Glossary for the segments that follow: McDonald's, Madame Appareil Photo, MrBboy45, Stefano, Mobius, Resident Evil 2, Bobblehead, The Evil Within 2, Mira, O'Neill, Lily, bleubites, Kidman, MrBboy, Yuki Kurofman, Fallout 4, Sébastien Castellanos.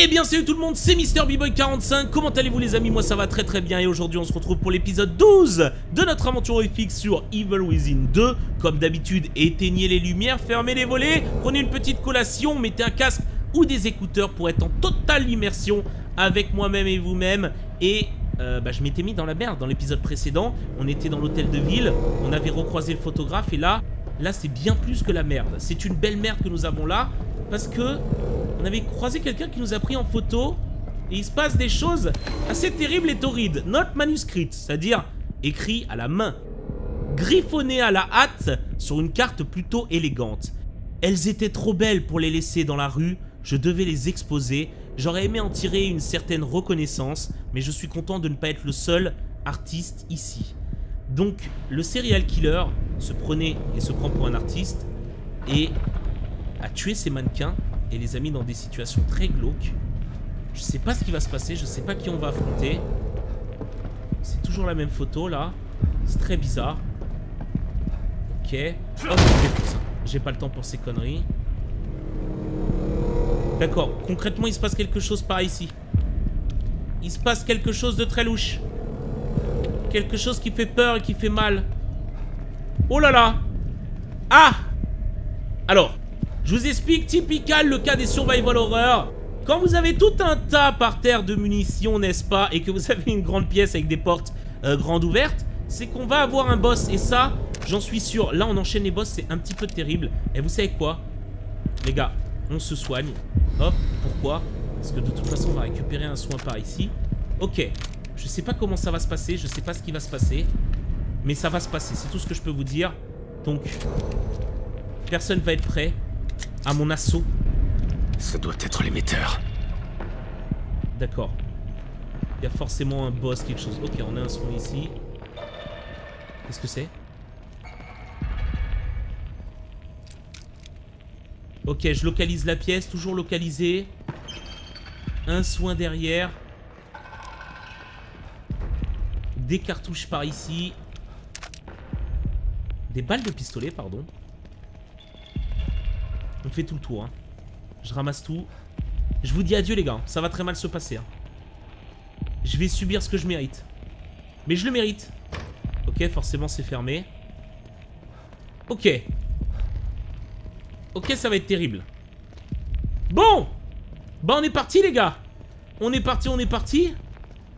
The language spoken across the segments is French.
Eh bien salut tout le monde, c'est MrBboy45, comment allez-vous les amis? Moi ça va très très bien et aujourd'hui on se retrouve pour l'épisode 12 de notre aventure horrifique sur Evil Within 2. Comme d'habitude, éteignez les lumières, fermez les volets, prenez une petite collation, mettez un casque ou des écouteurs pour être en totale immersion avec moi-même et vous-même. Et je m'étais mis dans la merde dans l'épisode précédent, on était dans l'hôtel de ville, on avait recroisé le photographe et là c'est bien plus que la merde. C'est une belle merde que nous avons là parce que... on avait croisé quelqu'un qui nous a pris en photo et il se passe des choses assez terribles et torrides. Note manuscrite, c'est-à-dire écrit à la main, griffonné à la hâte sur une carte plutôt élégante. Elles étaient trop belles pour les laisser dans la rue, je devais les exposer. J'aurais aimé en tirer une certaine reconnaissance, mais je suis content de ne pas être le seul artiste ici. Donc le serial killer se prenait et se prend pour un artiste et a tué ses mannequins et les a mis dans des situations très glauques. Je sais pas ce qui va se passer, je sais pas qui on va affronter. C'est toujours la même photo là. C'est très bizarre. Ok. Oh, j'ai pas le temps pour ces conneries. D'accord, concrètement il se passe quelque chose par ici. Il se passe quelque chose de très louche. Quelque chose qui fait peur et qui fait mal. Oh là là. Ah. Alors, je vous explique, typical le cas des survival horror. Quand vous avez tout un tas par terre de munitions, n'est-ce pas, et que vous avez une grande pièce avec des portes grandes ouvertes, c'est qu'on va avoir un boss, et ça, j'en suis sûr. Là, on enchaîne les boss, c'est un petit peu terrible. Et vous savez quoi, les gars, on se soigne. Hop, pourquoi? Parce que de toute façon, on va récupérer un soin par ici. Ok, je sais pas comment ça va se passer, je sais pas ce qui va se passer, mais ça va se passer, c'est tout ce que je peux vous dire. Donc, personne va être prêt à mon assaut. Ça doit être l'émetteur. D'accord. Il y a forcément un boss, quelque chose. Ok, on a un son ici. Qu'est-ce que c'est? Ok, je localise la pièce, toujours localisée. Un soin derrière. Des cartouches par ici. Des balles de pistolet, pardon. On fait tout le tour, hein. Je ramasse tout. Je vous dis adieu les gars, ça va très mal se passer, hein. Je vais subir ce que je mérite. Mais je le mérite. Ok, forcément c'est fermé. Ok. Ok, ça va être terrible. Bon. Bah on est parti les gars. On est parti, on est parti.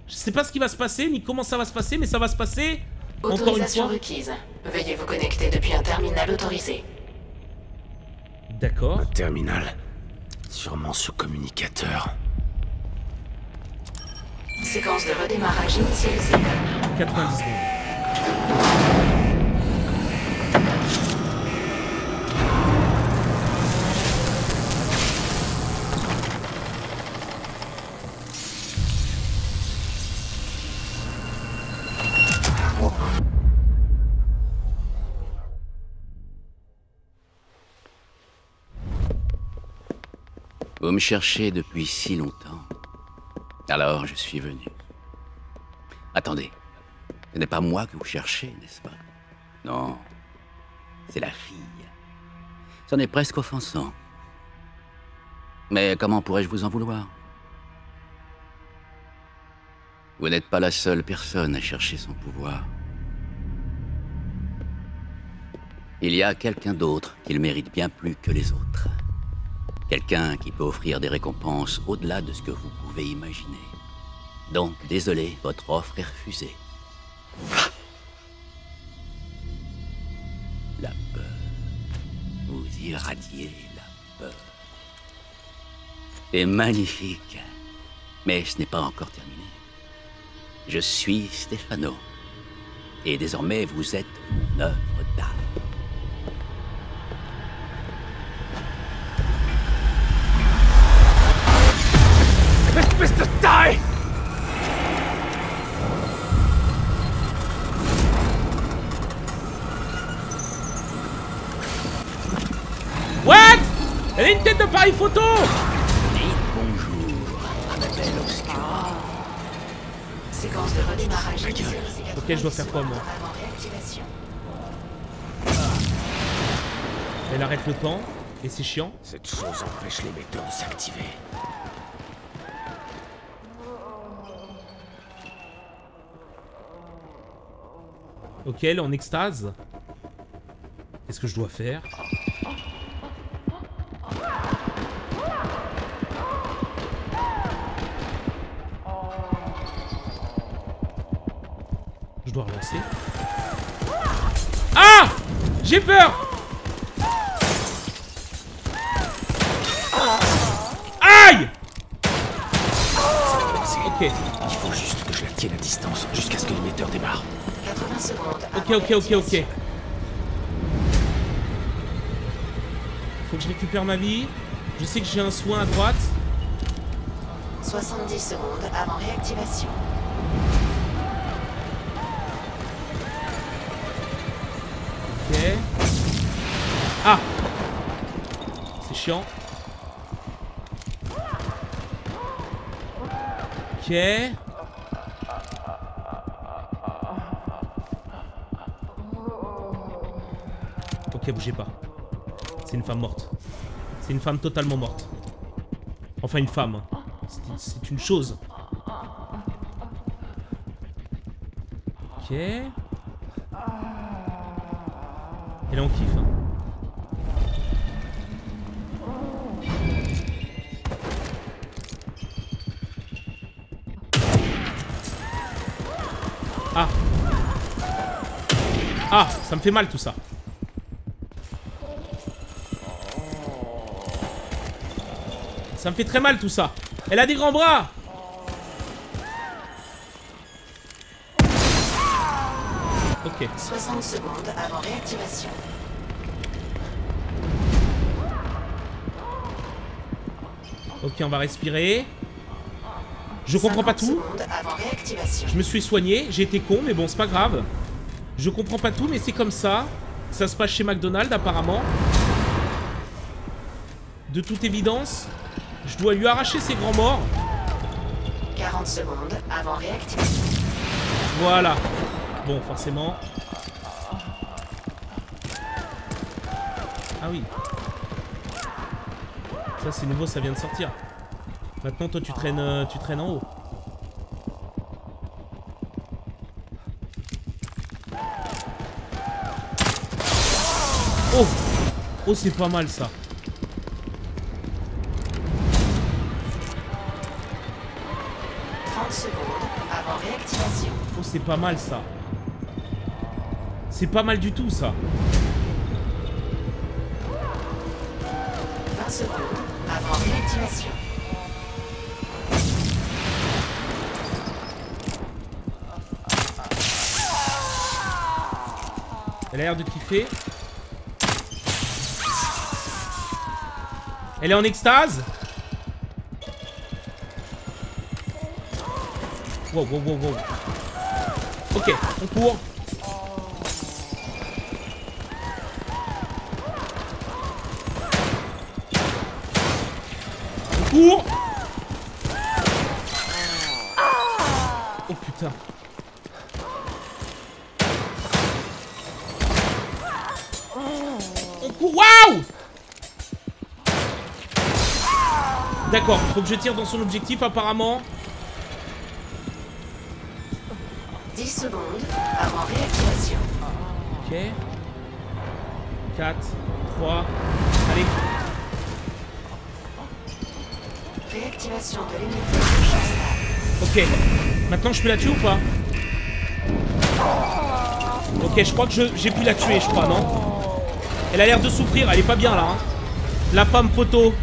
Je sais pas ce qui va se passer, ni comment ça va se passer, mais ça va se passer. Encore une fois. Autorisation requise. Veuillez vous connecter depuis un terminal autorisé. D'accord. Un terminal. Sûrement ce communicateur. Séquence de redémarrage initialisée. 90 secondes. Vous me cherchez depuis si longtemps. Alors, je suis venu. Attendez, ce n'est pas moi que vous cherchez, n'est-ce pas? Non, c'est la fille. C'en est presque offensant. Mais comment pourrais-je vous en vouloir? Vous n'êtes pas la seule personne à chercher son pouvoir. Il y a quelqu'un d'autre qu'il mérite bien plus que les autres. Quelqu'un qui peut offrir des récompenses au-delà de ce que vous pouvez imaginer. Donc, désolé, votre offre est refusée. La peur. Vous irradiez la peur. C'est magnifique. Mais ce n'est pas encore terminé. Je suis Stefano. Et désormais, vous êtes mon œuvre d'art. Mr. Die! What? Elle a une tête de pareille photo! Dites bonjour à ma belle Oscar. Séquence de redémarrage. Ok, je dois faire quoi moi? Elle arrête le temps et c'est chiant. Cette chose empêche les métaux de s'activer. Ok, elle est en extase. Qu'est-ce que je dois faire? Je dois relancer. Ah! J'ai peur! Aïe! Ok. Il faut juste que je la tienne à distance jusqu'à ce que l'émetteur démarre. 80 secondes. Ok. Faut que je récupère ma vie. Je sais que j'ai un soin à droite. 70 secondes avant réactivation. Ok. Ah! C'est chiant. Ok. Ok, bougez pas. C'est une femme morte. C'est une femme totalement morte. Enfin, une femme. C'est une chose. Ok. Elle est en kiff. Hein. Ah. Ah, ça me fait mal tout ça. Ça me fait très mal tout ça. Elle a des grands bras. Ok. 60 secondes avant réactivation. Ok, on va respirer. Je comprends pas tout. Je me suis soigné. J'ai été con, mais bon, c'est pas grave. Je comprends pas tout, mais c'est comme ça. Ça se passe chez McDonald's apparemment. De toute évidence. Je dois lui arracher ses grands morts. 40 secondes avant réactivation. Voilà. Bon, forcément. Ah oui. Ça, c'est nouveau, ça vient de sortir. Maintenant, toi, tu traînes en haut. Oh. Oh, c'est pas mal, ça. C'est pas mal ça. C'est pas mal du tout ça. 20 secondes avant réactivation. Elle a l'air de kiffer. Elle est en extase. Wow. Ok, on court. Oh putain. On court. Waouh. D'accord, faut que je tire dans son objectif apparemment. 10 secondes avant réactivation. Ok. 4, 3, allez. Réactivation de l'émetteur. Ok. Maintenant, je peux la tuer ou pas? Ok, je crois que j'ai pu la tuer, je crois, non? Elle a l'air de souffrir, elle est pas bien là. Hein. La femme poteau.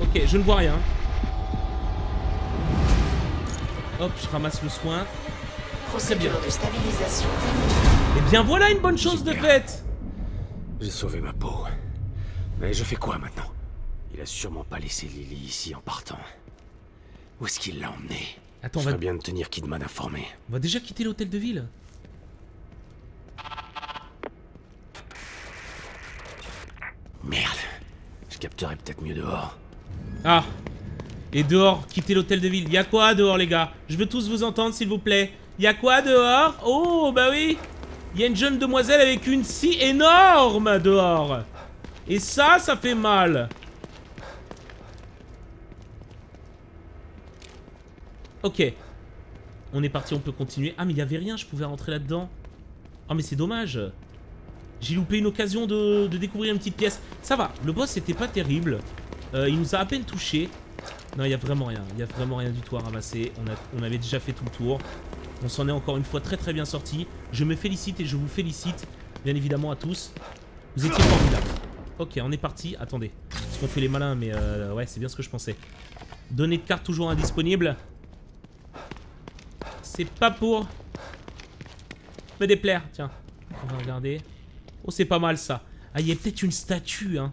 Ok, je ne vois rien. Hop, je ramasse le soin. C'est bien. Et bien voilà une bonne chose de faite. J'ai sauvé ma peau. Mais je fais quoi maintenant? Il a sûrement pas laissé Lily ici en partant. Où est-ce qu'il l'a emmenée? Attends, je va bien de tenir Kidman informé. On va déjà quitter l'hôtel de ville. Merde. Je capterai peut-être mieux dehors. Ah. Et dehors, quittez l'hôtel de ville. Y'a quoi dehors, les gars? Je veux tous vous entendre, s'il vous plaît. Y'a quoi dehors? Oh, bah oui. Y'a une jeune demoiselle avec une scie énorme dehors. Et ça, ça fait mal. Ok. On est parti, on peut continuer. Ah mais il y avait rien, je pouvais rentrer là-dedans. Ah mais c'est dommage. J'ai loupé une occasion de découvrir une petite pièce. Ça va, le boss c'était pas terrible. Il nous a à peine touché. Non, il n'y a vraiment rien. Il n'y a vraiment rien du tout à ramasser. On avait déjà fait tout le tour. On s'en est encore une fois très bien sorti. Je me félicite et je vous félicite, bien évidemment à tous. Vous étiez formidables. Ok, on est parti. Attendez. Parce qu'on fait les malins, mais ouais, c'est bien ce que je pensais. Données de carte toujours indisponibles. C'est pas pour me déplaire. Tiens, on va regarder. Oh, c'est pas mal ça. Ah, il y a peut-être une statue, hein.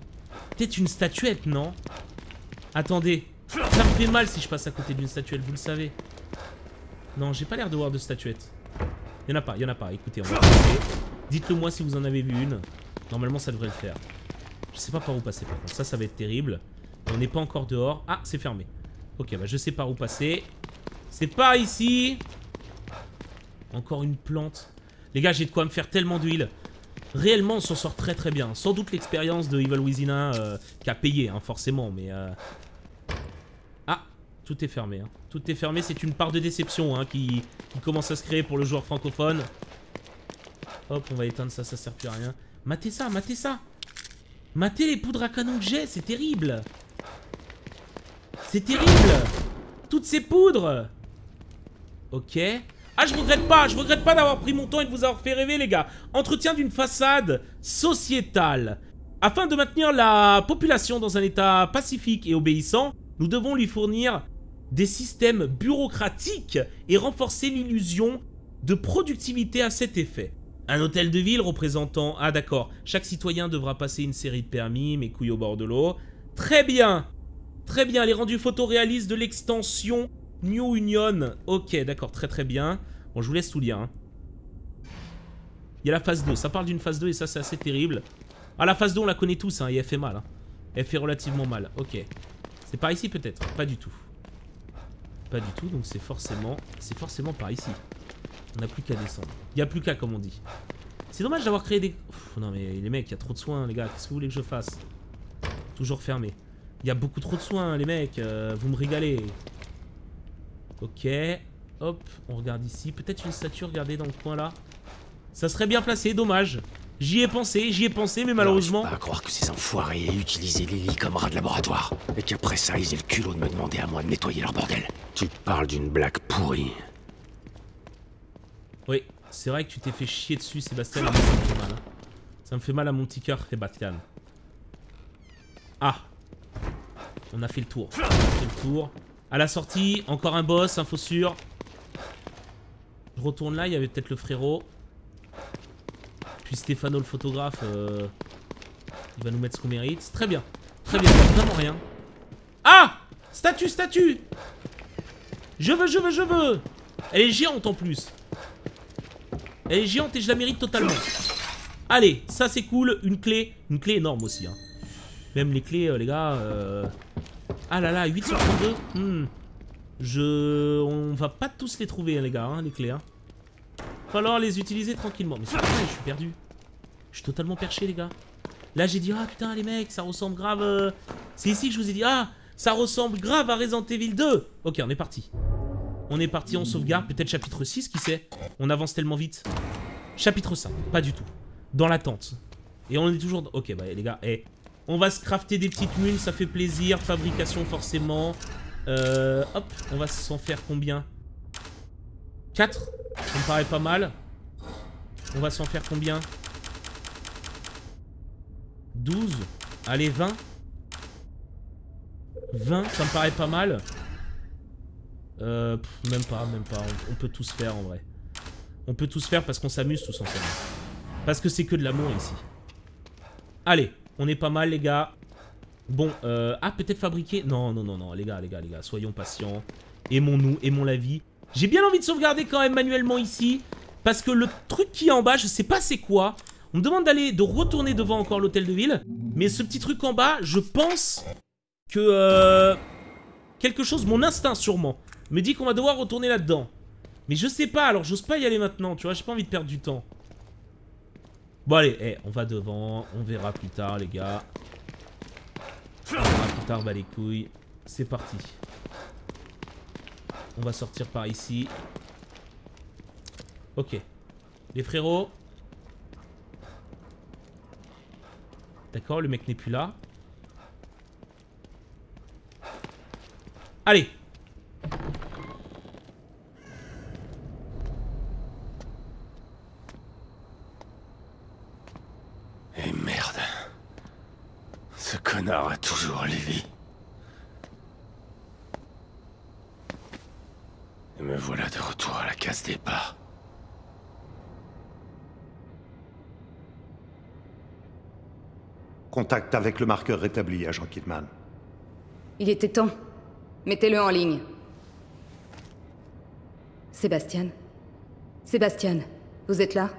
Peut-être une statuette, non? Attendez. Ça me fait mal si je passe à côté d'une statuette, vous le savez. Non, j'ai pas l'air de voir de statuette. Y'en a pas, y'en a pas. Écoutez, on va passer. Dites-le moi si vous en avez vu une. Normalement, ça devrait le faire. Je sais pas par où passer, par contre. Ça va être terrible. On n'est pas encore dehors. Ah, c'est fermé. Ok, bah je sais par où passer. C'est pas ici. Encore une plante. Les gars, j'ai de quoi me faire tellement d'huile. Réellement, on s'en sort très bien. Sans doute l'expérience de Evil Within 1 qui a payé, hein, forcément, mais... Tout est fermé, hein. Tout est fermé, c'est une part de déception hein, qui commence à se créer pour le joueur francophone. Hop, on va éteindre ça, ça sert plus à rien. Matez ça, matez ça. Matez les poudres à canon que j'ai, c'est terrible. C'est terrible. Toutes ces poudres. Ok. Ah, je regrette pas d'avoir pris mon temps et de vous avoir fait rêver les gars. Entretien d'une façade sociétale. Afin de maintenir la population dans un état pacifique et obéissant, nous devons lui fournir... des systèmes bureaucratiques et renforcer l'illusion de productivité à cet effet. Un hôtel de ville représentant... Ah d'accord, chaque citoyen devra passer une série de permis, mes couilles au bord de l'eau. Très bien. Très bien, les rendus photoréalistes de l'extension New Union. Ok, d'accord, très bien. Bon, je vous laisse tout lien. Hein. Il y a la phase 2, ça parle d'une phase 2 et ça c'est assez terrible. Ah la phase 2 on la connaît tous, hein, et elle fait mal. Hein. Elle fait relativement mal, ok. C'est par ici peut-être, pas du tout. Pas du tout, donc c'est forcément par ici. On n'a plus qu'à descendre. Il n'y a plus qu'à, comme on dit. C'est dommage d'avoir créé des... Ouf, non mais les mecs, il y a trop de soins, les gars. Qu'est-ce que vous voulez que je fasse? Toujours fermé. Il y a beaucoup trop de soins, les mecs. Vous me régalez. Ok. Hop, on regarde ici. Peut-être une statue, regardez, dans le coin là. Ça serait bien placé, dommage. J'y ai pensé, mais malheureusement... Je peux pas croire que ces enfoirés aient utilisé Lily comme rat de laboratoire. Et qu'après ça, ils aient le culot de me demander à moi de nettoyer leur bordel. Tu parles d'une blague pourrie. Oui, c'est vrai que tu t'es fait chier dessus, Sébastien. Ça me fait mal, hein. Ça me fait mal à mon petit cœur, Sébastien. Ah. On a fait le tour. On a fait le tour. À la sortie, encore un boss, info sûre. Je retourne là, il y avait peut-être le frérot. Puis Stefano le photographe, il va nous mettre ce qu'on mérite. Très bien. Très bien, vraiment rien. Ah! Statue, statue! Je veux! Elle est géante en plus. Elle est géante et je la mérite totalement. Allez, ça c'est cool. Une clé énorme aussi. Hein. Même les clés, les gars. Ah là là, 832. On va pas tous les trouver, hein, les gars, hein, les clés. Hein. Falloir les utiliser tranquillement. Mais c'est vrai, je suis perdu. Je suis totalement perché, les gars. Là, j'ai dit, ah putain, les mecs, ça ressemble grave. C'est ici que je vous ai dit, ah, ça ressemble grave à Resident Evil 2. Ok, on est parti. On est parti, on sauvegarde. Peut-être chapitre 6, qui sait? On avance tellement vite. Chapitre 5, pas du tout. Dans l'attente. Et on est toujours. Ok, bah les gars, hey. On va se crafter des petites mules, ça fait plaisir. Fabrication, forcément. Hop, on va s'en faire combien? 4. Ça me paraît pas mal. On va s'en faire combien? 12. Allez, 20. 20, ça me paraît pas mal. Même pas. On peut tous faire en vrai. On peut tous faire parce qu'on s'amuse tous ensemble. Parce que c'est que de l'amour ici. Allez, on est pas mal les gars. Bon, ah peut-être fabriquer. Non, les gars, soyons patients. Aimons-nous, aimons la vie. J'ai bien envie de sauvegarder quand même manuellement ici. Parce que le truc qui est en bas, je sais pas c'est quoi. On me demande d'aller, de retourner devant encore l'hôtel de ville. Mais ce petit truc en bas, je pense que... quelque chose, mon instinct sûrement, me dit qu'on va devoir retourner là-dedans. Mais je sais pas, alors j'ose pas y aller maintenant, tu vois, j'ai pas envie de perdre du temps. Bon allez, hey, on va devant, on verra plus tard les gars. On verra plus tard, bah les couilles. C'est parti. On va sortir par ici. Ok. Les frérots. D'accord, le mec n'est plus là. Allez. Et merde. Ce connard a toujours Lily. Et me voilà de retour à la case départ. Contact avec le marqueur rétabli, agent Kidman. Il était temps. Mettez-le en ligne. Sébastien. Sébastien, vous êtes là?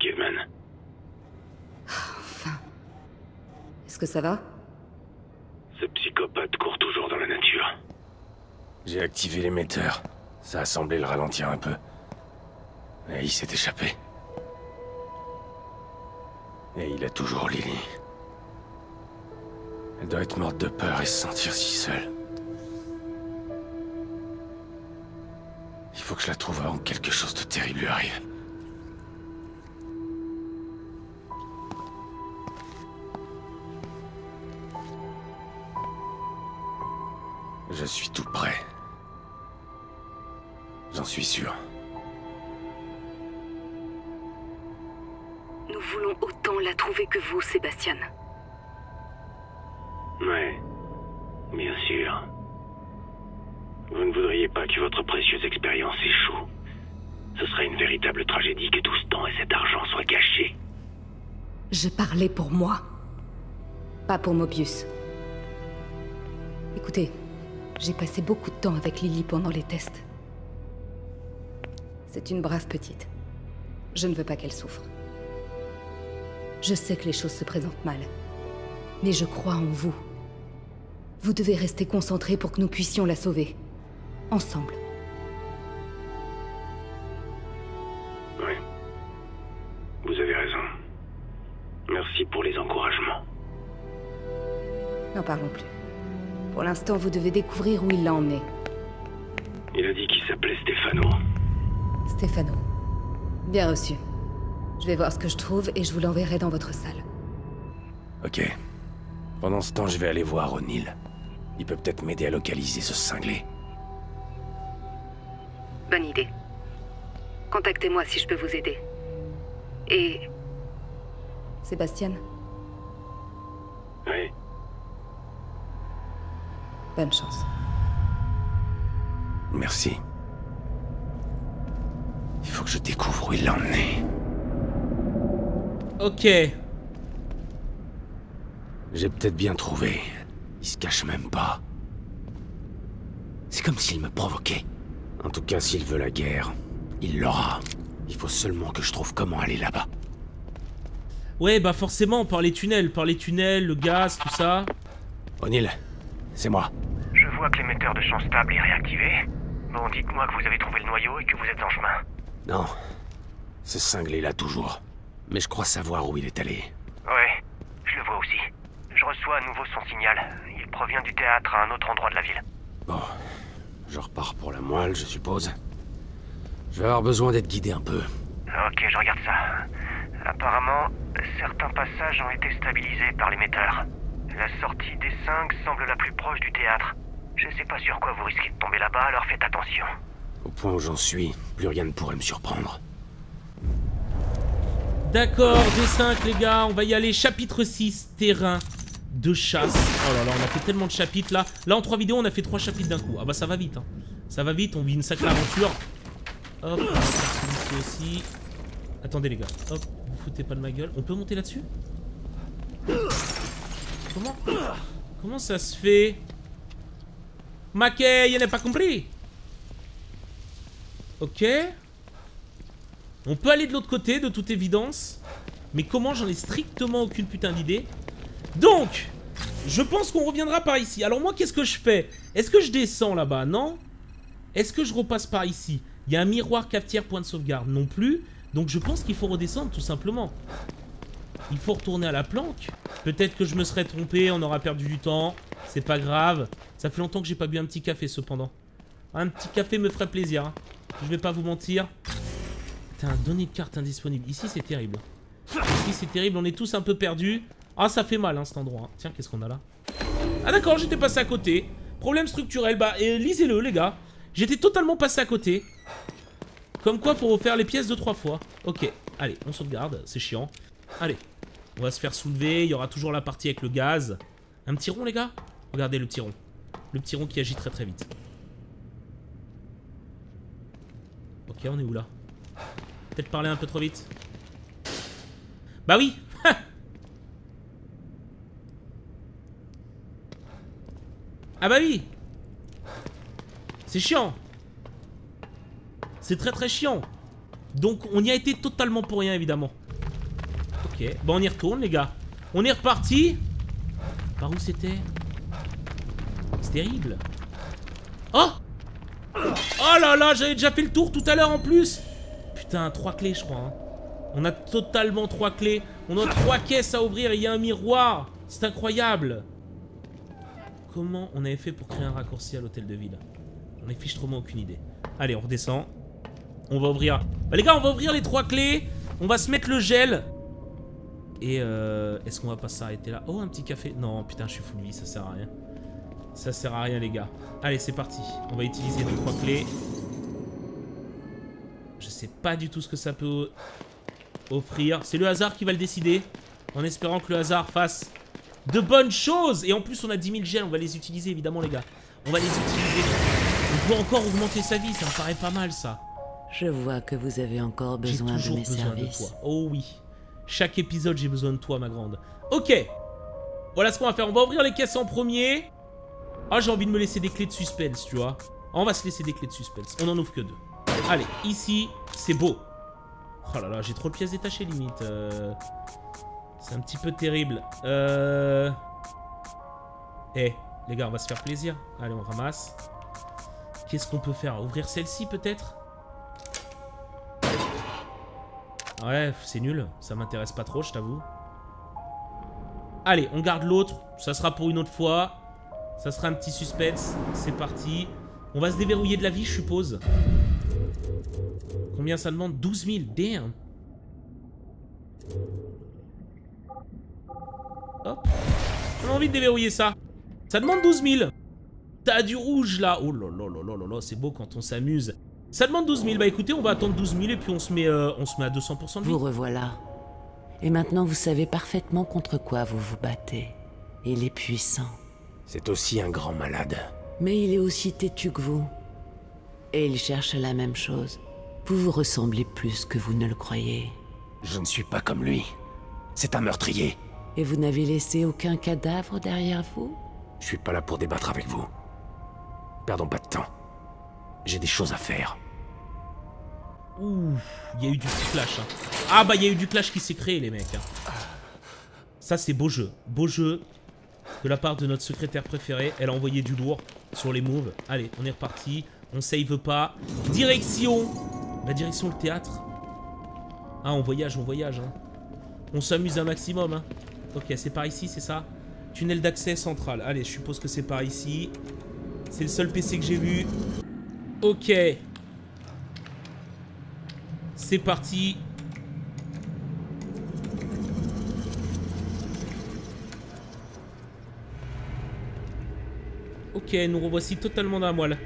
Kidman. Enfin. Est-ce que ça va? Ce psychopathe court toujours dans la nature. J'ai activé l'émetteur. Ça a semblé le ralentir un peu. Et il s'est échappé. Et il a toujours Lily. Elle doit être morte de peur et se sentir si seule. Il faut que je la trouve avant que quelque chose de terrible lui arrive. Je suis tout prêt. J'en suis sûr. Nous voulons autant la trouver que vous, Sébastien. Ouais, bien sûr. Vous ne voudriez pas que votre précieuse expérience échoue. Ce serait une véritable tragédie que tout ce temps et cet argent soient gâchés. Je parlais pour moi, pas pour Mobius. Écoutez, j'ai passé beaucoup de temps avec Lily pendant les tests. C'est une brave petite. Je ne veux pas qu'elle souffre. Je sais que les choses se présentent mal, mais je crois en vous. Vous devez rester concentrés pour que nous puissions la sauver. Ensemble. Oui. Vous avez raison. Merci pour les encouragements. N'en parlons plus. Pour l'instant, vous devez découvrir où il l'a emmené. Il a dit qu'il s'appelait Stefano. Stefano. Bien reçu. Je vais voir ce que je trouve et je vous l'enverrai dans votre salle. Ok. Pendant ce temps, je vais aller voir O'Neill. Il peut peut-être m'aider à localiser ce cinglé. Bonne idée. Contactez-moi si je peux vous aider. Et... Sébastien? Oui. Bonne chance. Merci. Il faut que je découvre où il l'a emmené. Ok. J'ai peut-être bien trouvé. Il se cache même pas. C'est comme s'il me provoquait. En tout cas, s'il veut la guerre, il l'aura. Il faut seulement que je trouve comment aller là-bas. Ouais, bah forcément, par les tunnels. Par les tunnels, le gaz, tout ça. O'Neill, c'est moi. Je vois que l'émetteur de champ stable est réactivé. Bon, dites-moi que vous avez trouvé le noyau et que vous êtes en chemin. Non. Ce cinglé là toujours. Mais je crois savoir où il est allé. Ouais, je le vois aussi. Je reçois à nouveau son signal. Il provient du théâtre à un autre endroit de la ville. Bon, je repars pour la moelle, je suppose. Je vais avoir besoin d'être guidé un peu. Ok, je regarde ça. Apparemment, certains passages ont été stabilisés par l'émetteur. La sortie des 5 semble la plus proche du théâtre. Je sais pas sur quoi vous risquez de tomber là-bas, alors faites attention. Au point où j'en suis, plus rien ne pourrait me surprendre. D'accord, D5 les gars, on va y aller. Chapitre 6, terrain de chasse. Oh là là, on a fait tellement de chapitres là. Là en 3 vidéos, on a fait 3 chapitres d'un coup. Ah bah ça va vite, hein. Ça va vite, on vit une sacrée aventure. Hop, on va faire aussi. Attendez les gars, hop, vous foutez pas de ma gueule. On peut monter là-dessus? Comment ça se fait? Maquet, il n'a pas compris. Ok. On peut aller de l'autre côté, de toute évidence. Mais comment, j'en ai strictement aucune putain d'idée. Donc, je pense qu'on reviendra par ici. Alors moi, qu'est-ce que je fais? Est-ce que je descends là-bas? Non. Est-ce que je repasse par ici? Il y a un miroir, cafetière, point de sauvegarde. Non plus. Donc je pense qu'il faut redescendre, tout simplement. Il faut retourner à la planque. Peut-être que je me serais trompé, on aura perdu du temps. C'est pas grave. Ça fait longtemps que j'ai pas bu un petit café, cependant. Un petit café me ferait plaisir, hein. Je vais pas vous mentir. Putain, donner de carte indisponible. Ici, c'est terrible. Ici, c'est terrible. On est tous un peu perdus. Ah, ça fait mal, hein, cet endroit. Tiens, qu'est-ce qu'on a là? Ah, d'accord, j'étais passé à côté. Problème structurel. Bah, lisez-le, les gars. J'étais totalement passé à côté. Comme quoi, faut refaire les pièces 2-3 fois. Ok, allez, on sauvegarde. C'est chiant. Allez, on va se faire soulever. Il y aura toujours la partie avec le gaz. Un petit rond, les gars. Regardez le petit rond. Le petit rond qui agit très très vite. Ok, on est où là? Peut-être parler un peu trop vite. Bah oui. Ah bah oui. C'est chiant. C'est très très chiant. Donc on y a été totalement pour rien évidemment. Ok, bah on y retourne les gars. On est reparti. Par où c'était? C'est terrible. Oh! Oh là là, j'avais déjà fait le tour tout à l'heure en plus. Putain, 3 clés je crois hein. On a totalement 3 clés. On a 3 caisses à ouvrir et il y a un miroir. C'est incroyable. Comment on avait fait pour créer un raccourci à l'hôtel de ville? J'en ai fichtrement aucune idée. Allez, on redescend. On va ouvrir... Bah les gars, on va ouvrir les 3 clés. On va se mettre le gel. Et est-ce qu'on va pas s'arrêter là? Oh, un petit café. Non, putain, je suis fou de vie, ça sert à rien. Ça sert à rien les gars. Allez c'est parti. On va utiliser les 3 clés. Je sais pas du tout ce que ça peut offrir. C'est le hasard qui va le décider. En espérant que le hasard fasse de bonnes choses. Et en plus on a 10 000 gels. On va les utiliser évidemment les gars. On va les utiliser. On peut encore augmenter sa vie. Ça me paraît pas mal ça. Je vois que vous avez encore besoin de mes services. J'ai toujours besoin de toi. Oh oui. Chaque épisode j'ai besoin de toi ma grande. Ok. Voilà ce qu'on va faire. On va ouvrir les caisses en premier. Ah, j'ai envie de me laisser des clés de suspense, tu vois. On va se laisser des clés de suspense. On en ouvre que 2. Allez, ici, c'est beau. Oh là là, j'ai trop de pièces détachées, limite. C'est un petit peu terrible. Eh, les gars, on va se faire plaisir. Allez, on ramasse. Qu'est-ce qu'on peut faire? Ouvrir celle-ci, peut-être? Ouais, c'est nul. Ça m'intéresse pas trop, je t'avoue. Allez, on garde l'autre. Ça sera pour une autre fois. Ça sera un petit suspense, c'est parti. On va se déverrouiller de la vie, je suppose. Combien ça demande? 12 000, damn. Hop. On a envie de déverrouiller ça. Ça demande 12 000. T'as du rouge, là. Oh là là là là là, c'est beau quand on s'amuse. Ça demande 12 000. Bah écoutez, on va attendre 12 000 et puis on se met à 200% de vie. Vous revoilà. Et maintenant, vous savez parfaitement contre quoi vous vous battez. Il est puissant. C'est aussi un grand malade. Mais il est aussi têtu que vous. Et il cherche la même chose. Vous vous ressemblez plus que vous ne le croyez. Je ne suis pas comme lui. C'est un meurtrier. Et vous n'avez laissé aucun cadavre derrière vous? Je suis pas là pour débattre avec vous. Perdons pas de temps. J'ai des choses à faire. Ouh, il y a eu du clash. Hein. Ah bah il y a eu du clash qui s'est créé les mecs. Hein. Ça c'est beau jeu. Beau jeu. De la part de notre secrétaire préférée, elle a envoyé du lourd sur les moves. Allez, on est reparti. On save pas. Direction. La direction le théâtre. Ah, on voyage. Hein. On s'amuse un maximum. Hein. Ok, c'est par ici, c'est ça? Tunnel d'accès central. Allez, je suppose que c'est par ici. C'est le seul PC que j'ai vu. Ok. C'est parti. Ok, nous revoici totalement dans la moelle.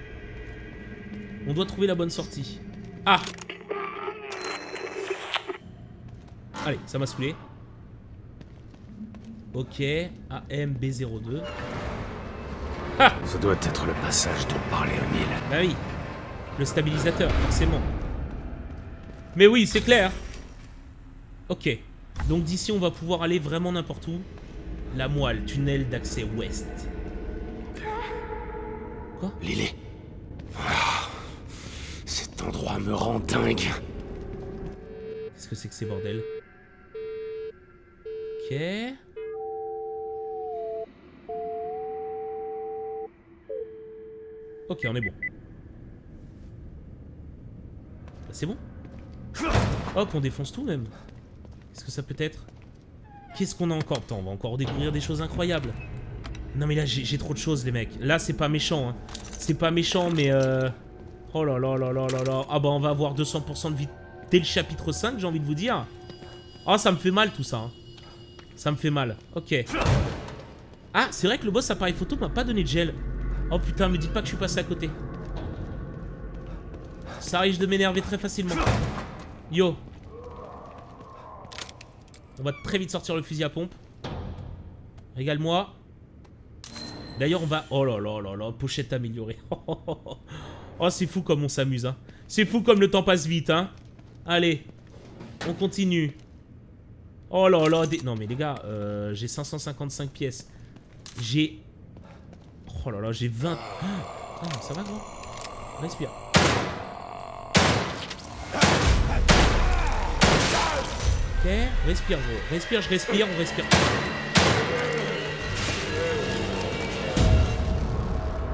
On doit trouver la bonne sortie. Ah! Allez, ça m'a saoulé. Ok, AMB02. Ah! Ça doit être le passage dont parlait O'Neill. Bah oui, le stabilisateur, forcément. Mais oui, c'est clair. Ok, donc d'ici on va pouvoir aller vraiment n'importe où. La moelle, tunnel d'accès ouest. Quoi? Lily. Oh, cet endroit me rend dingue. Qu'est-ce que c'est que ces bordels? Ok. Ok, on est bon. C'est bon. Hop, on défonce tout même. Qu'est-ce que ça peut être? Qu'est-ce qu'on a encore? Attends, on va encore découvrir des choses incroyables. Non mais là j'ai trop de choses les mecs. Là c'est pas méchant hein. C'est pas méchant mais Oh là là là là là là. Ah bah on va avoir 200% de vie dès le chapitre 5, j'ai envie de vous dire. Oh, ça me fait mal tout ça. Hein. Ça me fait mal. Ok. Ah, c'est vrai que le boss appareil photo m'a pas donné de gel. Oh putain, me dites pas que je suis passé à côté. Ça risque de m'énerver très facilement. Yo. On va très vite sortir le fusil à pompe. Régale-moi. D'ailleurs, on va... Oh là là là là, pochette améliorée. Oh, c'est fou comme on s'amuse, hein. C'est fou comme le temps passe vite, hein. Allez, on continue. Oh là là, des... Non mais les gars, j'ai 555 pièces. J'ai... Oh là là, j'ai 20... Ah, ça va, gros. Respire. Ok, respire, gros. Respire, je respire, on respire.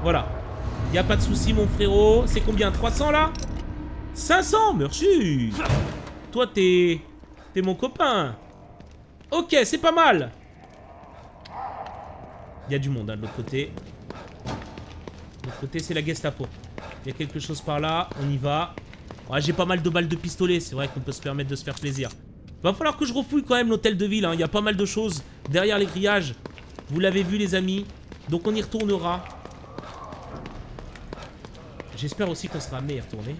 Voilà. Y a pas de souci, mon frérot. C'est combien, 300 là? 500, merci. Toi, t'es mon copain. Ok, c'est pas mal. Y a du monde, hein, de l'autre côté. De l'autre côté, c'est la Gestapo. Y a quelque chose par là. On y va. Ouais, j'ai pas mal de balles de pistolet. C'est vrai qu'on peut se permettre de se faire plaisir. Va falloir que je refouille quand même l'hôtel de ville. Hein. Y a pas mal de choses derrière les grillages. Vous l'avez vu, les amis. Donc, on y retournera. J'espère aussi qu'on sera amené à y retourner.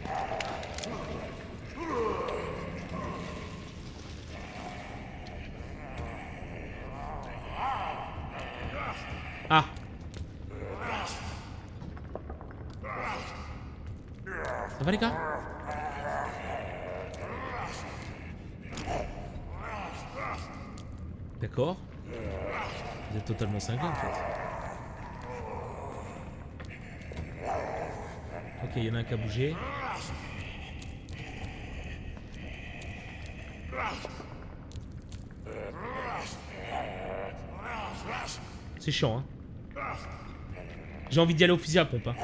Ah. Ça va les gars? D'accord. Vous êtes totalement cinglés en fait. Ok, il y en a un qui a bougé. C'est chiant, hein. J'ai envie d'y aller au fusil à pompe, hein.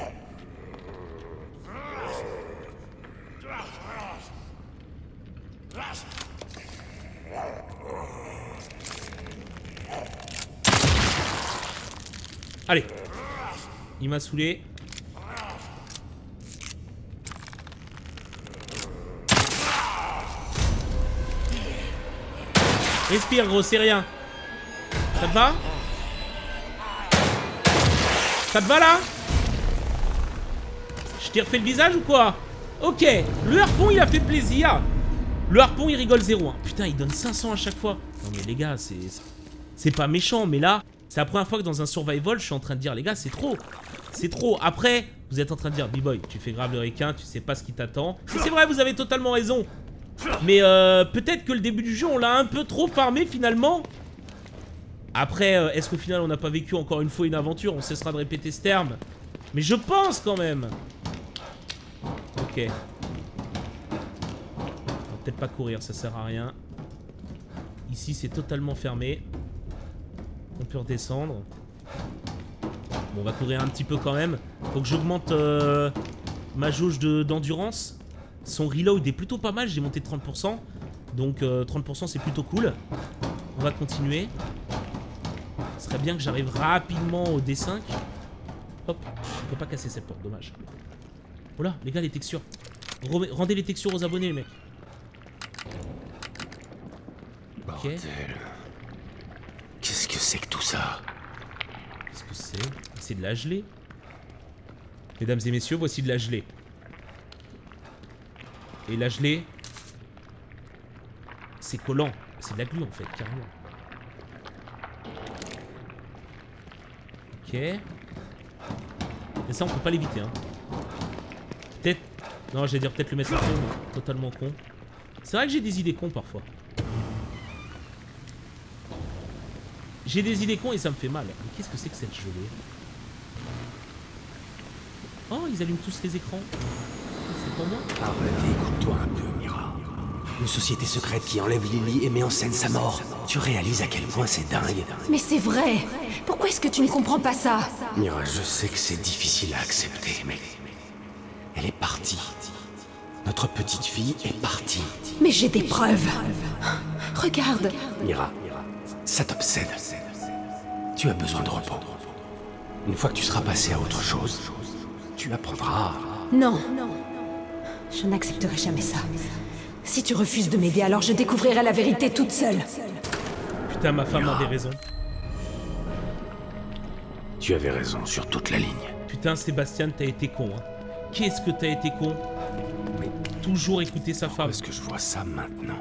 Allez. Il m'a saoulé. Respire gros, c'est rien. Ça te va? Ça te va là? Je t'ai refait le visage ou quoi? Ok, le harpon il a fait plaisir. Le harpon il rigole 0,1. Putain, il donne 500 à chaque fois. Non mais les gars, c'est pas méchant. Mais là, c'est la première fois que dans un survival, je suis en train de dire les gars, c'est trop. C'est trop. Après, vous êtes en train de dire B-Boy, tu fais grave le requin, tu sais pas ce qui t'attend. Et c'est vrai, vous avez totalement raison. Mais peut-être que le début du jeu, on l'a un peu trop farmé finalement. Après, est-ce qu'au final, on n'a pas vécu encore une fois une aventure? On cessera de répéter ce terme. Mais je pense quand même. Ok. On va peut-être pas courir, ça sert à rien. Ici, c'est totalement fermé. On peut redescendre. Bon, on va courir un petit peu quand même. Faut que j'augmente ma jauge d'endurance. Son reload est plutôt pas mal, j'ai monté de 30%. Donc 30% c'est plutôt cool. On va continuer. Ce serait bien que j'arrive rapidement au D5. Hop, je peux pas casser cette porte, dommage. Oh là, les gars, les textures. Rendez les textures aux abonnés, les mecs. Ok. Qu'est-ce que c'est que tout ça? Qu'est-ce que c'est? C'est de la gelée. Mesdames et messieurs, voici de la gelée. Et la gelée, c'est collant, c'est de la glu en fait, carrément. Ok. Et ça, on peut pas l'éviter, hein. Peut-être... Non, j'allais dire peut-être le mettre en fond, mais totalement con. C'est vrai que j'ai des idées cons parfois. J'ai des idées cons et ça me fait mal. Mais qu'est-ce que c'est que cette gelée? Oh, ils allument tous les écrans. Arrête, écoute-toi un peu, Mira. Une société secrète qui enlève Lily et met en scène sa mort. Tu réalises à quel point c'est dingue. Mais c'est vrai. Pourquoi est-ce que tu ne comprends pas ça? Mira, je sais que c'est difficile à accepter, mais... Elle est partie. Notre petite fille est partie. Mais j'ai des preuves. Regarde. Mira, ça t'obsède. Tu as besoin de repos. Une fois que tu seras passé à autre chose, tu apprendras. Non. Je n'accepterai jamais ça. Si tu refuses de m'aider, alors je découvrirai la vérité toute seule. Putain, ma femme avait raison. Tu avais raison sur toute la ligne. Putain, Sébastien, t'as été con, hein. Qu'est-ce que t'as été con. Mais toujours écouter sa femme. Est-ce que je vois ça maintenant?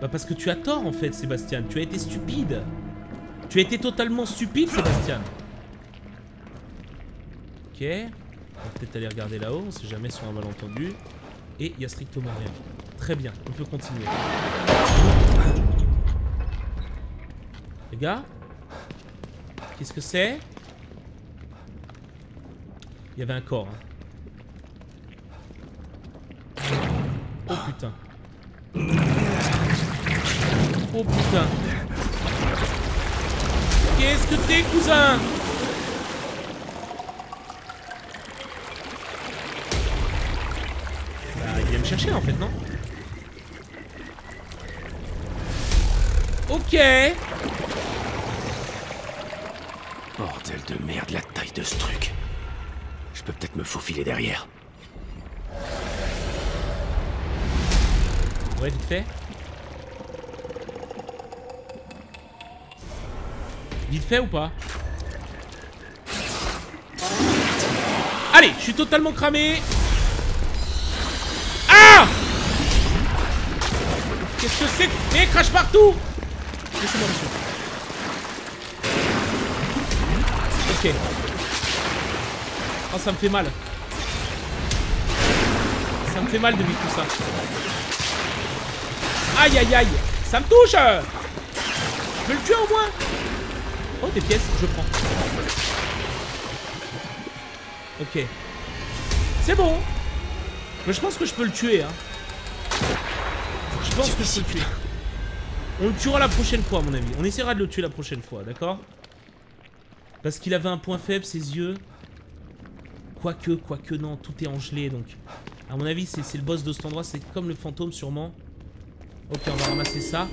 Bah parce que tu as tort en fait, Sébastien. Tu as été stupide. Tu as été totalement stupide, Sébastien. Ok. On va peut-être aller regarder là-haut, on sait jamais sur un malentendu. Et il n'y a strictement rien. Très bien, on peut continuer. Les gars, qu'est-ce que c'est? Il y avait un corps. Hein. Oh putain. Oh putain. Qu'est-ce que t'es, cousin? Chercher en fait, non? Ok. Bordel de merde, la taille de ce truc. Je peux peut-être me faufiler derrière. Ouais, vite fait. Vite fait ou pas? Allez, je suis totalement cramé. Qu'est-ce que c'est que... Eh, crache partout! Laissez-moi dessus. Ok. Oh, ça me fait mal. Ça me fait mal de vivre tout ça. Aïe, aïe, aïe! Ça me touche! Je veux le tuer au moins! Oh, des pièces, je prends. Ok. C'est bon. Mais je pense que je peux le tuer, hein. Je pense que je peux le tuer. On le tuera la prochaine fois, à mon ami. On essaiera de le tuer la prochaine fois, d'accord? Parce qu'il avait un point faible, ses yeux. Quoique, non, tout est engelé, donc... À mon avis, c'est le boss de cet endroit, c'est comme le fantôme, sûrement. Ok, on va ramasser ça.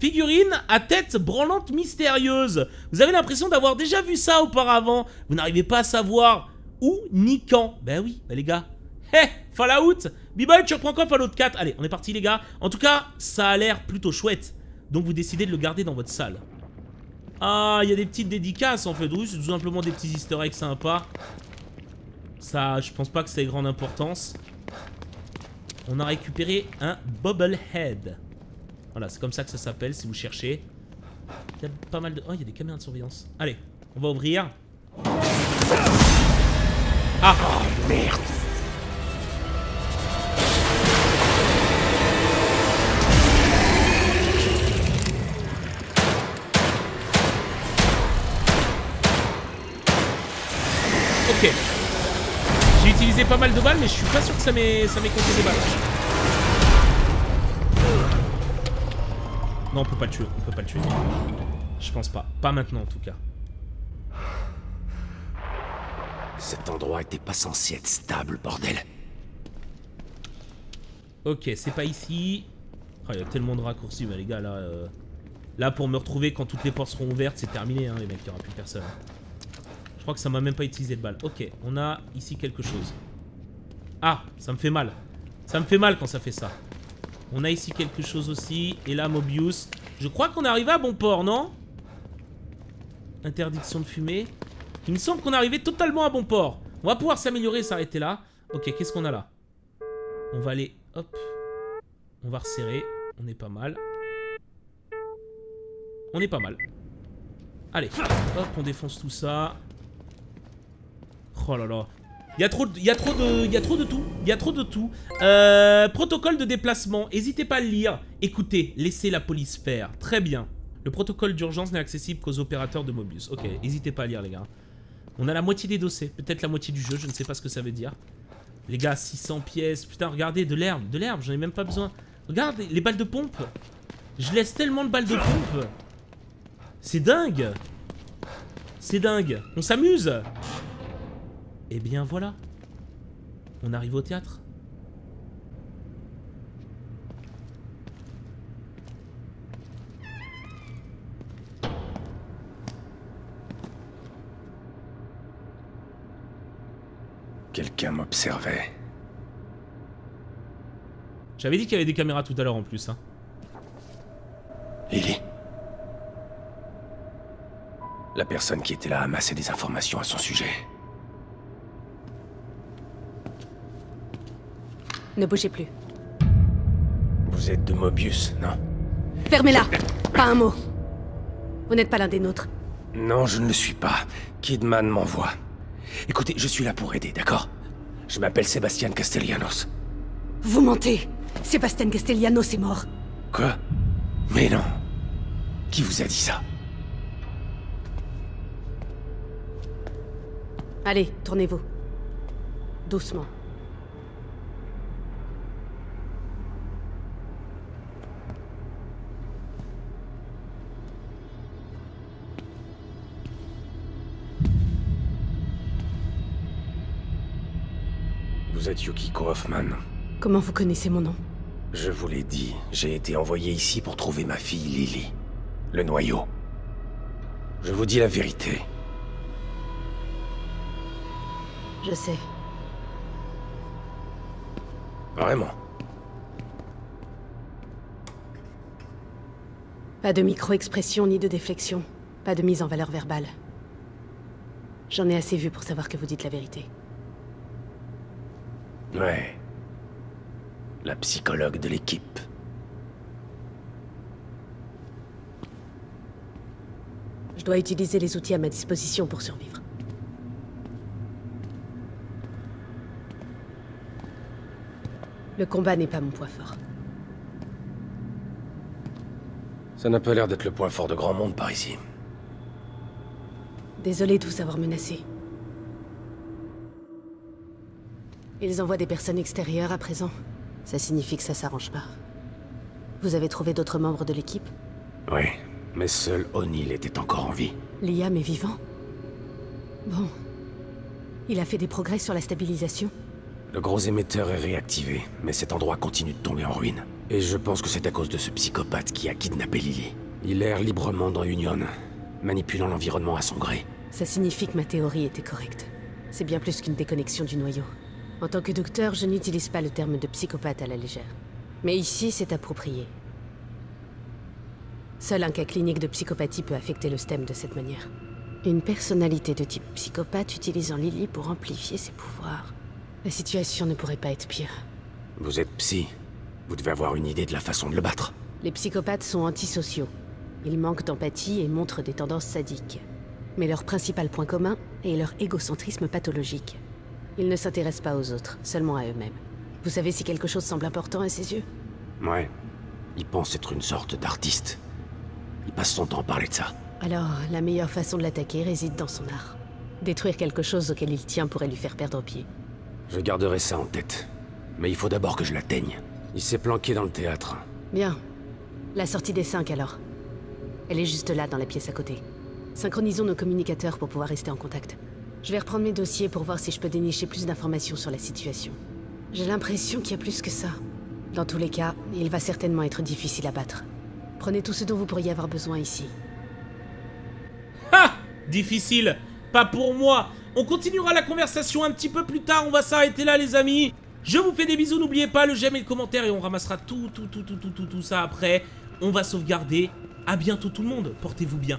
Figurine à tête branlante mystérieuse. Vous avez l'impression d'avoir déjà vu ça auparavant. Vous n'arrivez pas à savoir où ni quand. Ben oui, ben les gars. Hey, Fallout, MrBboy, tu reprends quoi Fallout 4? Allez, on est parti les gars. En tout cas, ça a l'air plutôt chouette. Donc vous décidez de le garder dans votre salle. Ah, il y a des petites dédicaces en fait. Oui, c'est tout simplement des petits easter eggs sympas. Ça, je pense pas que ça ait grande importance. On a récupéré un Bobblehead. Voilà, c'est comme ça que ça s'appelle si vous cherchez. Il y a pas mal de... Oh, il y a des caméras de surveillance. Allez, on va ouvrir. Ah, oh, merde. Ok. J'ai utilisé pas mal de balles, mais je suis pas sûr que ça m'ait compté des balles. Non, on peut pas le tuer, on peut pas le tuer. Je pense pas. Pas maintenant en tout cas. Cet endroit était pas censé être stable, bordel. Ok, c'est pas ici. Oh, il y a tellement de raccourcis, mais les gars, là... Là, pour me retrouver quand toutes les portes seront ouvertes, c'est terminé, hein, les mecs, il n'y aura plus personne. Je crois que ça m'a même pas utilisé de balle. Ok, on a ici quelque chose. Ah, ça me fait mal. Ça me fait mal quand ça fait ça. On a ici quelque chose aussi. Et là, Mobius. Je crois qu'on est arrivé à bon port, non? Interdiction de fumer. Il me semble qu'on est arrivé totalement à bon port. On va pouvoir s'améliorer et s'arrêter là. Ok, qu'est-ce qu'on a là? On va aller, hop. On va resserrer. On est pas mal. On est pas mal. Allez, hop, on défonce tout ça. Oh là là. Il y a trop de tout. Il y a trop de tout. Protocole de déplacement. N'hésitez pas à le lire. Écoutez, laissez la police faire. Très bien. Le protocole d'urgence n'est accessible qu'aux opérateurs de Mobius. Ok, n'hésitez pas à lire, les gars. On a la moitié des dossiers. Peut-être la moitié du jeu. Je ne sais pas ce que ça veut dire. Les gars, 600 pièces. Putain, regardez, de l'herbe. De l'herbe, j'en ai même pas besoin. Regardez, les balles de pompe. Je laisse tellement de balles de pompe. C'est dingue. C'est dingue. On s'amuse. Et bien voilà, on arrive au théâtre. Quelqu'un m'observait. J'avais dit qu'il y avait des caméras tout à l'heure en plus. Hein. Lily. La personne qui était là a amassé des informations à son sujet. Ne bougez plus. Vous êtes de Mobius, non? Fermez-la. Pas un mot. Vous n'êtes pas l'un des nôtres. Non, je ne le suis pas. Kidman m'envoie. Écoutez, je suis là pour aider, d'accord? Je m'appelle Sébastien Castellanos. Vous mentez. Sébastien Castellanos est mort. Quoi? Mais non. Qui vous a dit ça? Allez, tournez-vous. Doucement. Vous êtes Yuki Kurofman. Comment vous connaissez mon nom? Je vous l'ai dit, j'ai été envoyé ici pour trouver ma fille Lily. Le noyau. Je vous dis la vérité. Je sais. Vraiment? Pas de micro-expression ni de déflexion. Pas de mise en valeur verbale. J'en ai assez vu pour savoir que vous dites la vérité. Ouais. La psychologue de l'équipe. Je dois utiliser les outils à ma disposition pour survivre. Le combat n'est pas mon point fort. Ça n'a pas l'air d'être le point fort de grand monde par ici. Désolé de vous avoir menacé. Ils envoient des personnes extérieures à présent. Ça signifie que ça s'arrange pas. Vous avez trouvé d'autres membres de l'équipe? Oui, mais seul O'Neill était encore en vie. Liam est vivant? Bon. Il a fait des progrès sur la stabilisation? Le gros émetteur est réactivé, mais cet endroit continue de tomber en ruine. Et je pense que c'est à cause de ce psychopathe qui a kidnappé Lily. Il erre librement dans Union, manipulant l'environnement à son gré. Ça signifie que ma théorie était correcte. C'est bien plus qu'une déconnexion du noyau. En tant que docteur, je n'utilise pas le terme de psychopathe à la légère. Mais ici, c'est approprié. Seul un cas clinique de psychopathie peut affecter le stem de cette manière. Une personnalité de type psychopathe utilisant Lily pour amplifier ses pouvoirs. La situation ne pourrait pas être pire. Vous êtes psy. Vous devez avoir une idée de la façon de le battre. Les psychopathes sont antisociaux. Ils manquent d'empathie et montrent des tendances sadiques. Mais leur principal point commun est leur égocentrisme pathologique. Ils ne s'intéressent pas aux autres, seulement à eux-mêmes. Vous savez si quelque chose semble important à ses yeux? Ouais. Il pense être une sorte d'artiste. Il passe son temps à parler de ça. Alors, la meilleure façon de l'attaquer réside dans son art. Détruire quelque chose auquel il tient pourrait lui faire perdre pied. Je garderai ça en tête. Mais il faut d'abord que je l'atteigne. Il s'est planqué dans le théâtre. Bien. La sortie des 5, alors. Elle est juste là, dans la pièce à côté. Synchronisons nos communicateurs pour pouvoir rester en contact. Je vais reprendre mes dossiers pour voir si je peux dénicher plus d'informations sur la situation. J'ai l'impression qu'il y a plus que ça. Dans tous les cas, il va certainement être difficile à battre. Prenez tout ce dont vous pourriez avoir besoin ici. Ah! Difficile! Pas pour moi! On continuera la conversation un petit peu plus tard, on va s'arrêter là les amis. Je vous fais des bisous, n'oubliez pas le j'aime et le commentaire et on ramassera tout ça après. On va sauvegarder. À bientôt tout le monde, portez-vous bien.